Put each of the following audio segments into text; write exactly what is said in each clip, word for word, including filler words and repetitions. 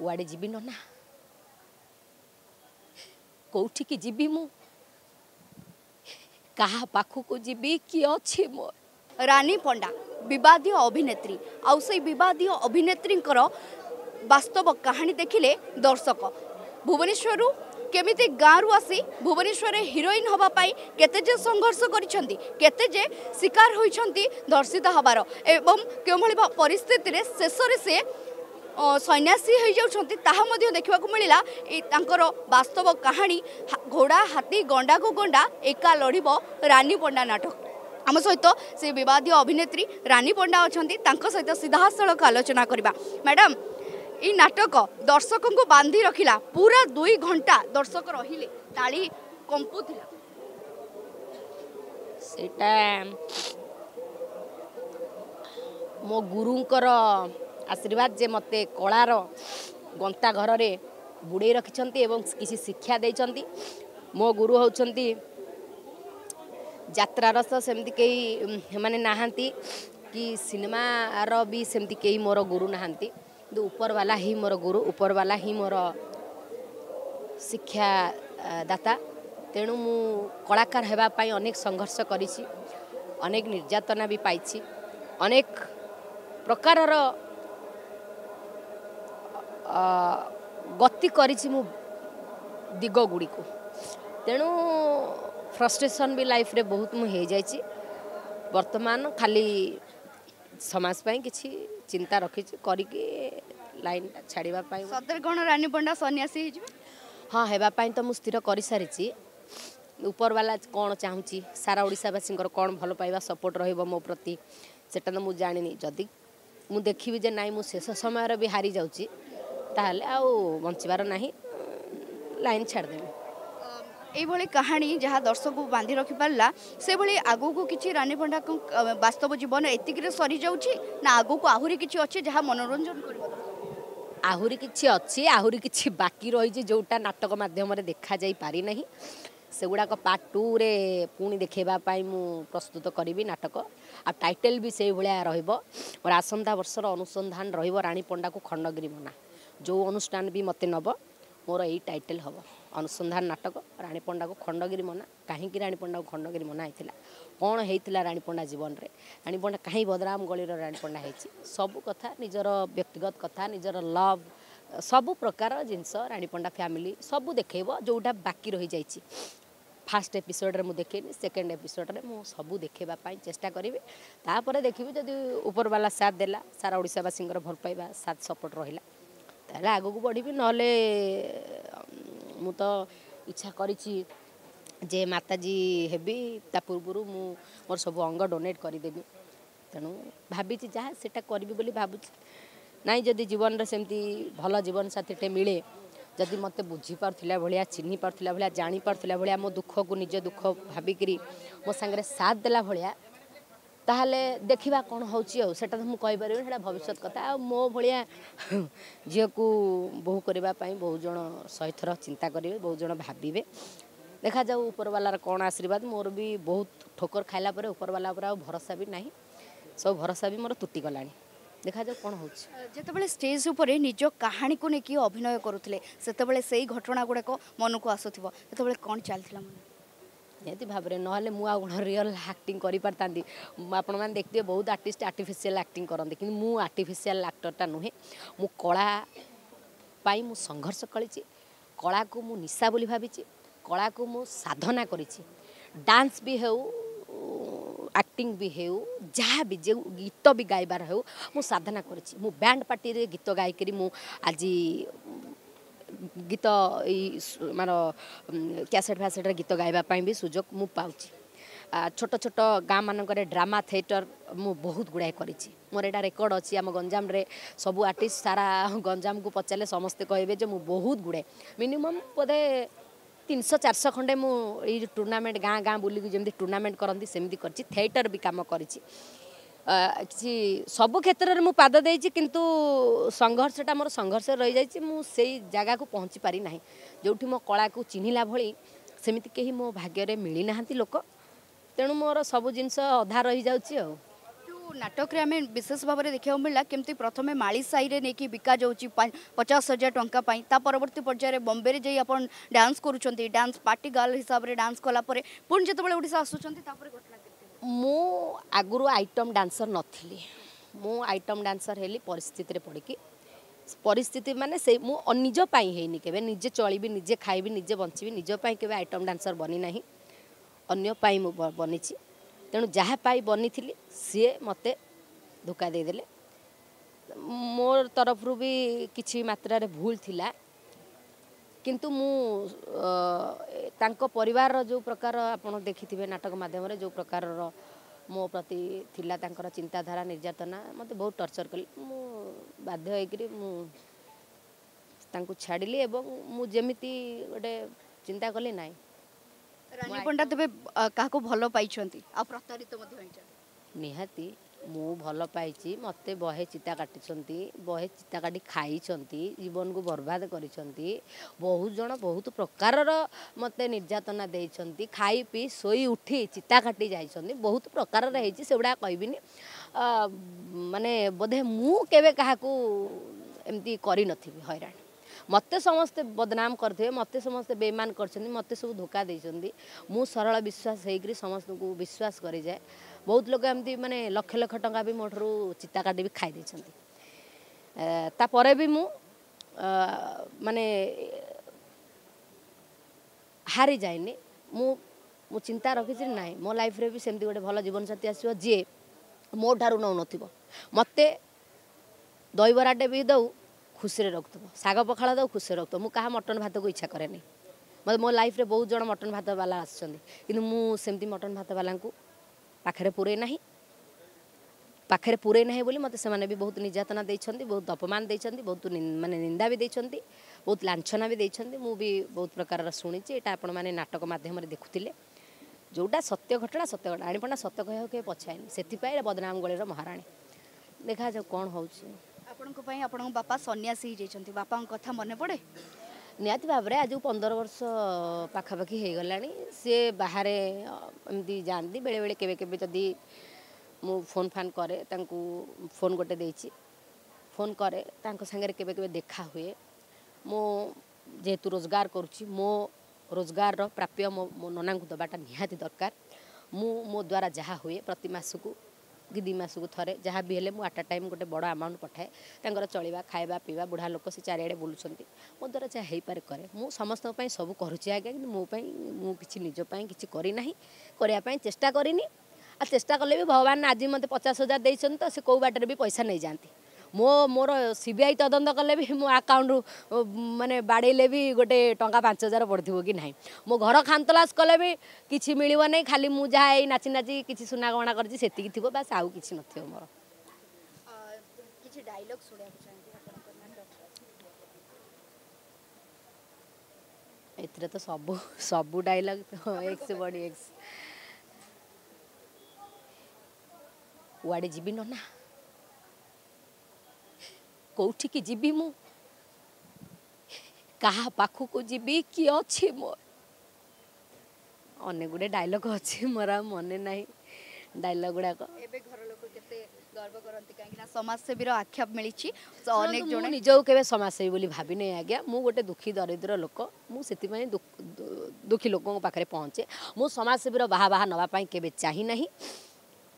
କୁଆଡ଼େ ଯିବି ନନା, କୋଉଠିକି ଯିବି ମୁଁ, କାହା ପାଖକୁ ଯିବି, କିଏ ଅଛି ମୋ। ରାନୀ ପଣ୍ଡା ବିବାଦୀୟ ଅଭିନେତ୍ରୀ, ଆଉ ସେଇ ବିବାଦୀୟ ଅଭିନେତ୍ରୀଙ୍କର ବାସ୍ତବ କାହାଣୀ ଦେଖିଲେ ଦର୍ଶକ। ଭୁବନେଶ୍ୱରରୁ केमिति गाँव आसी भुवनेश्वर हिरोइन हवापाई केतेजे संघर्ष करिसेंती, केतेजे शिकार होइसेंती दर्शिता हबार, एवं केमळी परिस्थिति रे शेषरे से सन्यासी हो जाउछंती ताहा मध्ये देखबाकू मिलिला। ए तांकर वास्तव कहानी घोड़ा हाथी गंडा को गंडा एका लड़ीबो रानी पंडा नाटक। आम सहित से विवादीय अभिनेत्री रानी पंडा अछंती, तांको सहित सीधासलख आलोचना करबा। मैडम, ये नाटक दर्शकों को बांधि रखिला, पूरा दुई घंटा दर्शक रहिले, ताली कंपुथिला। सेटा मो गुरुंकर आशीर्वाद जे मते कलार गंता घर रे बुड़े रखिछंती एवं किसी शिक्षा देइछंती। मो गुरु होउछंती यात्रा रस, सेमती केही माने नाहांती कि सिनेमा रो भी सेमती केही मोर गुरु नाहांती। ऊपर वाला ही मोर गुरु, ऊपर वाला ही मोर शिक्षा दाता। तेणु मु कलाकार हेबा पाई अनेक संघर्ष करिछि, अनेक निर्यातना भी पाइछि, अनेक प्रकार गति करिछि मु दिग गुड़ी को। तेणु फ्रस्ट्रेशन भी लाइफ रे बहुत मु हे जाइछि। वर्तमान खाली समाज पाई किछि चिंता रखी करके लाइन छाड़ा। सदर गण रानी पंडा सन्यासी हाँ होगापाई तो मुझे स्थिर कर सारी। उपरवाला कौन चाहूँगी, सारा ओडावासी कौन भल पाइबा सपोर्ट रो प्रति, सेटा तो मुझे जानी। जदि मुझे देखी जे ना मुझे शेष समय भी हारी जाऊँगी, ताल बचार ना लाइन छाड़देवी। ये कहानी जहाँ दर्शक को बांधि रखी पारा, से भाई आग को किसी रानी पंडा वास्तव जीवन एतिक सरी जाऊँगी ना, आग को आहरी किसी अच्छे जहाँ मनोरंजन कर आहरी किसी अच्छे, आहरी किसी बाकी रही जोटा नाटक मध्यम देखा जा पारी ना, से गुड़ाक पार्ट टू रे पुणी देखापी मु प्रस्तुत करी नाटक। आ टाइटल भी से भाया रोर आसंता वर्षर अनुसंधान रानी पंडा को खंडगिरी मना, जो अनुष्ठान भी मत नब मोर यही टाइटल हम अनुसंधान नाटक। रानी पंडा को खंडगिरी मना, कहीं रानी पंडा को खंडगिरी मना होता, कौन होता रानी पंडा जीवन रे, रानी पंडा कहीं बदनाम गली रानी पंडा होती, सबू कथा निजर व्यक्तिगत कथा, निजर लव सबू प्रकार जिनस रानी पंडा फैमिली सबू देखेब। जोटा बाकी रही जा फास्ट एपिसोड्रे मुझे देखेनि, सेकेंड एपिसोड्रे मुझे सबू देखेबापी चेष्टा करी। तापर देखी जदि उपरवाला साथ देला, सारा ओडावासी भल पाइबा साथ सपोर्ट रहा, ताल आग को बढ़ी। ना मु तो इच्छा करिछि जे माताजी हेबी, ता पूर्वरु मु मोर सब अंग डोनेट करदेवी। तेणु भाविछि जहाँ सेटा करिबि बोली भावुछि। नाई जदि जीवन रे सेमती भल जीवन साथीटे मिले, जदि मते बुझी पारथिला भलिया, चिन्हि पारथिला भलिया, जानि पारथिला भलिया, मो दुख को निज दुख भाविकरी मो संगरे साथ देला भलिया, ताहले देखिबा कोन होउछि। हो सेटा तो मु कहि परिबे, सेटा भविष्यत कथा। आ मो भलिया झियो को बहु करबा पई बहु जण सहित र चिंता करिवे, बहु जण भाबिबे। देखा जाऊ उपरवाला कोन आशीर्वाद। मोर भी बहुत ठोकर खाइला परे उपरवाला पर भरोसा भी नाही, सब भरोसा भी मोर टूटी गलानी। देखा जाऊ कोन होउछि। जेतेबेले स्टेज उपरे निज कहानी को नेकी अभिनय करूथले, सेतेबेले सेही घटना गुडा को मन को आसुथिबो, सेतेबेले कोन चालथिला मन निहती भाव ना मुआ रियल आक्टिंग करता। आपण मैंने देखते बहुत आर्टिस्ट आर्टिफिशियल आक्टिंग करते, कि मु आर्टिफिशियल आक्टरटा नुहे। मु कला पाई मु संघर्ष करी, कला को मु निशा बोली भावी, कला को मु साधना करी। डांस भी हो, एक्टिंग भी हो, जहाँ भी जो गीत भी गायबार हो मु साधना करी। मु बैंड पार्टी रे गीत गायकरी मु आज गीत मान कैसेट फैसेट गीत गायबापी भी सुजोग मु पाउछि। छोट छोट गाँ मानक ड्रामा थिएटर मु बहुत गुड़ाए कर मोर एटा रेकर्ड अच्छी। आम गंजाम रे सबू आर्टिस्ट सारा गंजाम को पचारे समस्ते कहे जे मु बहुत गुड़ाए मिनिमम बोधे तीन सौ चार सौ खंडे मु टूर्नामेंट गाँ गाँ बुलिक जमी टूर्नामेंट करती सेमती करछि। थिएटर भी काम कर सबु क्षेत्र में पाद दे, किंतु संघर्षटा मोर संघर्ष रही जाइए। मु सेई जगह को पहुँची पारी ना, जोठी मो कला को चिन्हिला भली सेमिति केही मो भाग्य रे मिली नाहंती लोक। तेणु मोर सब जिनस अधा रही जाउची। नाटक आम विशेष भाव में देखा मिला केमती प्रथम माली साई रे नेकी बिका जाऊँगी पचास हजार टंका पाई ता परवर्ती पर्यायर बॉम्बे जाई अपन डांस करूछंती डांस पार्टी गर्ल हिसाब से डांस कला परे पुन जेतबेले ओडिसा आसुछंती तापर घटना केते मो आगुरु आइटम डांसर नथिली मो आइटम डांसर हेली परिस्थिति रे पड़की परिस्थिति माने से मो निज पाई हेनी केबे निजे चलीबी निजे खाइबी निजे बंचीबी निज पाई केबे आइटम डांसर बनी नाही अन्य पाई मो बनीची तेणु जहाँ पाई बनी थी सी मत धोखा देदेले मोर तरफ रू भी किसी मात्रा रे भूल थिला किंतु मु तांको परिवार रो जो प्रकार आपण देखिथिबे नाटक माध्यम रे जो प्रकार रो मो प्रति थिला तांकर चिंताधारा निर्यातना मत बहुत टॉर्चर कले मु बाध्य होइकरी मु तांको छाड़िली एवं मु जेमिति गोटे चिंता कले नाही रानी पंडा तबे का को भलो पाइछंती आ प्रतारित मधे होइछन निहाती मु भलो पाइची मते बहे चिता काटिछंती बहे चिता काटी खाइछंती जीवन को बर्बाद करिछंती बहुत जण बहुत प्रकार रो मते निर्यातना देइछंती खाई पी सोई उठी चिता काटी जाइछंती बहुत प्रकार रे हेची सेबडा कहबिनी माने बधे मु केबे कहा को एम्ती करि नथिबी हैरान मत समस्ते बदनाम करते मत समस्ते बेईमान करते मत सब धोखा देते मु सरल विश्वास होकर समस्त को विश्वास कर जाए बहुत लोग एमती माने लक्ष लक्ष टंका भी मोटर चिता काटी भी खाई देपर भी मु माने हारी जाए मु चिंता रखी ना मो लाइफ रे भी सेमती गोटे भल जीवन साथी आसो जी मो ठार नौ मत दहीबराटे भी दऊ खुशी रखुथब शाग पखाला दो खुशी रखुथब मु कहा मटन भात को इच्छा करे नहीं मत मो लाइफ रे बहुत जन मटन भात वाला आसछन किनु मु सेमती मटन भात वाला को पाखरे पुरे नाही पाखरे पुरे नाही बोली मत से माने भी बहुत निर्यातना देछंती बहुत अपमान देछंती बहुत माने निंदा भी देछंती बहुत लांछना भी देछंती मु भी बहुत प्रकार सुनिची एटा आपण माने नाटक माध्यम रे देखुतिले जोटा सत्य घटना सत्य घटना रानी पंडा सत्य कहयो के पछाइनी सेति पाई बदनाम गळे रो महाराणी देखा जा कोन होउची को पाई आपन बापा सन्यासी जैछंती बापा कथा मन पड़े निहाती भाव में आज पंदर वर्ष पाखापाखी हो गला सी बाहर एमती जाती बेले बेले केबे केबे जदि मु फोन फान करे तांकू फोन गोटे देछि फोन करे तांको संगे केबे केबे देखा हुए मो जेहेतु रोजगार करुच्ची मो रोजगार रो प्राप्य मो, मो नना को दबाटा निहाती दरकार मु मो द्वारा जहाँ हुए प्रति मास को कि दी मस को थे जहाँ भी हेल्ले मुझे आटा टाइम गोटे बड़ आमाउंट पठाए तर चलवा खाया पीवा बुढ़ा लोक से चारिड़े बुलुंट मो द्वारा जहाँ हो पारे कैर मु समस्त सब करुच्चे आज्ञा कि मोप कि निजपाई किसी करना करने चेषा करनी आ चेषा कले भी भगवान आज मत पचास हजार देते तो सी कौ बाटर भी पैसा नहीं जाती मो मोर सीबीआई तदंत कले भी मो आकाउंट माने बाड़े भी गोटे टंका पाँच हजार बढ़ कि ना मो घर खानतलास कले भी किसी मिल नहीं खाली मु जहाँ ये नाची नाची किसी सुना गहना करती से बस आउ कि न मोर किसी डायलॉग एतिर तो सब सब डायलॉग तो एक्स बड़ी एक्स वाड़े जी नना कौटी की जीवी मु कहा पाखु को जीवी किए अच्छे मोर अनेक गुड़े डायलॉग अच्छे मोर आ मन ना डायलॉग गुड़ाक समाजसेवी आक्षेप मिली निजक समाजसेवी भावी नहीं आज्ञा मु गोटे दुखी दरिद्र लोक मुझे दुखी लोक पाखे पहुँचे मु समाजसेवी बाहा बाहा नापी के चाहे ना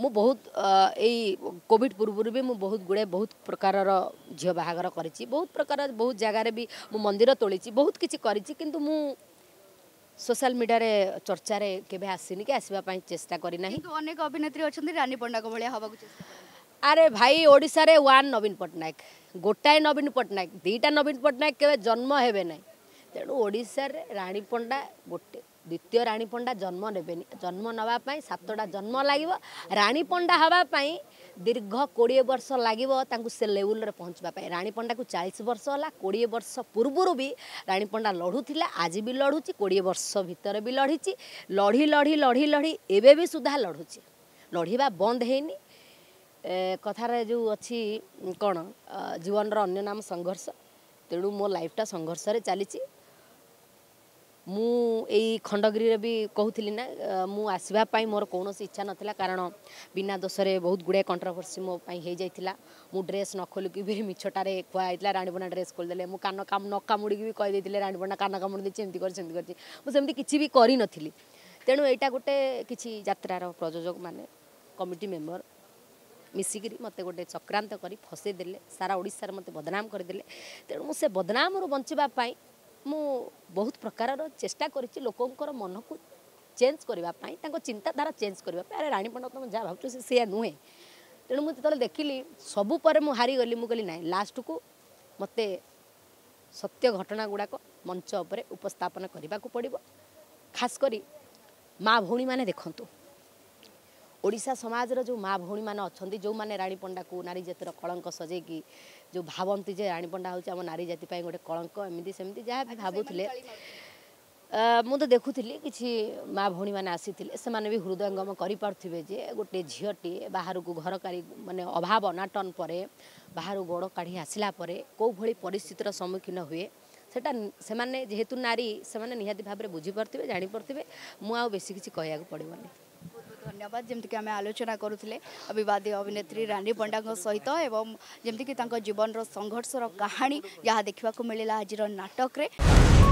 मु बहुत यही कोविड पूर्व भी मु बहुत गुड़े बहुत प्रकार झील बाहर करी बहुत प्रकार बहुत जगार भी मु मंदिर तोली बहुत किसी किंतु मु सोशल मीडिया रे चर्चा रे केबे आसीनी के आसवाई चेष्टा करना अनेक अभिनेत्री अच्छा रानी पंडा को भाया हाँ अरे भाई ओडिशा रे वन नवीन पट्टनायक गोटाए नवीन पट्टनायक दीटा नवीन पट्टनायक के जन्म हेबे ना तेणु ओडिशा रे रानी पंडा गोटे द्वितीय रानी पंडा जन्म नेबेनी जन्म नापी सातटा जन्म लगे रानी पंडा हावाई दीर्घ कोड़े वर्ष लगे से लेवल रे पहुँचवाई रानी पंडा को चालीस वर्ष होला कोड़े वर्ष पूर्वर भी रानी पंडा लड़ूला आज भी लड़ूची कोड़े वर्ष भितर भी लड़ी लड़ी लड़ी लड़ी लड़ी एबे भी सुधा लड़ूची लड़वा बंद होनी कथार जो अच्छी कौन जीवन रो अन्य नाम संघर्ष तेणु मो लाइफटा संघर्ष चली मु खंडगिरी भी कहूली ना मु आसवाई मोर कौन इच्छा नाला कारण बिना दोषे बहुत गुड़े कंट्रोवर्सी मोपाई हो जाता मु ड्रेस न खोलिकी भी मिछटार खुआई राणीपना ड्रेस खोलदे मु कान काम न कामुड़ी भी कहीदे राणीपना कान कामुड़ी एमती करमती किसी भी करी नथिली तेणु यहाँ गोटे किसी यात्रार प्रयोजक माने कमिटी मेम्बर मिसिक मत गोटे चक्रांत कर फसईदे सारा ओडिशार मत बदनाम करदे तेणु मुझे बदनाम रु बचापी मु बहुत प्रकार चेष्टा करी लोकंर मन को चेंज करने चिंताधारा चेंज करने अरे रानी पंडा तुम जहाँ भाव से नुहे तेणु मुझे देखिली सबू पर मु हारी गली मु कहली ना लास्ट को मत सत्य घटना गुड़ाक मंच उपर उपस्थापन करने को पड़ो खास करी माँ भौणी माने देखंतु ओडिशा समाज रो जो माँ भौणी माने अच्छे जो माने रानी पंडा को नारी जातिर कलंक सजेकी जो भावती जे रानी पंडा होउछ हम नारी जाति गोटे कलंक एमती सेमती जहाँ भी भावुले मुझे देखुली किसी माँ भौणी मैंने आसीथिले से माने भी हृदयंगम करें जे गोटे झीटी बाहर को घर कारी माने अभाव अनाटन पर बाहर गोड़ काढ़ी आसला कौ भली परिस्थितिर सम्मुखीन हुए सेटा से माने जेहेतु नारी से माने निहाती भाव में बुझीपे जापे मुझे बेसी किसी कहवाक पड़ोनी धन्यवाद जमीक आम आलोचना करुले अविवादीय अभिनेत्री रानी पंडा सहित एवं जमीक जीवन संघर्ष कहानी जहाँ देखा मिलला आज नाटक रे।